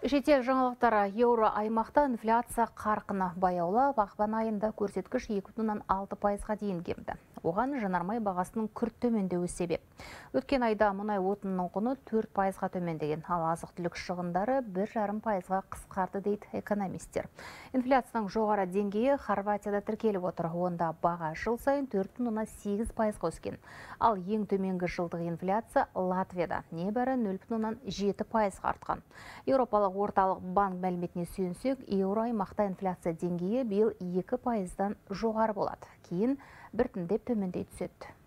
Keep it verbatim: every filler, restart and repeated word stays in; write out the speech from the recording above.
Жетек жаңалықтары. Еуро аймақта инфляция қарқыны баяулап, ақпан айында көрсеткіш екі бүтін оннан алты пайызға дейін келді. Оған жанармай бағасының күрт төмендеуі себеп. Өткен айда мұнай отынының құны төрт пайызға төмендеген, ал азық-түлік шығындары бір жарым пайызға қысқарды дейді экономистер. Инфляцияның жоғары деңгейі Хорватияда тіркеліп отыр. Онда баға жыл сайын төрт бүтін оннан сегіз пайызға өскен. Ал ең төменгі жылдық инфляция Латвияда небәрі нөл бүтін оннан жеті пайызға артқан. Еуропалық Орталық банк мәліметіне сүйенсек, еуро аймақта инфляция деңгейі биыл екі пайыздан жоғары болады. Кейін біртіндеп төмендей түседі.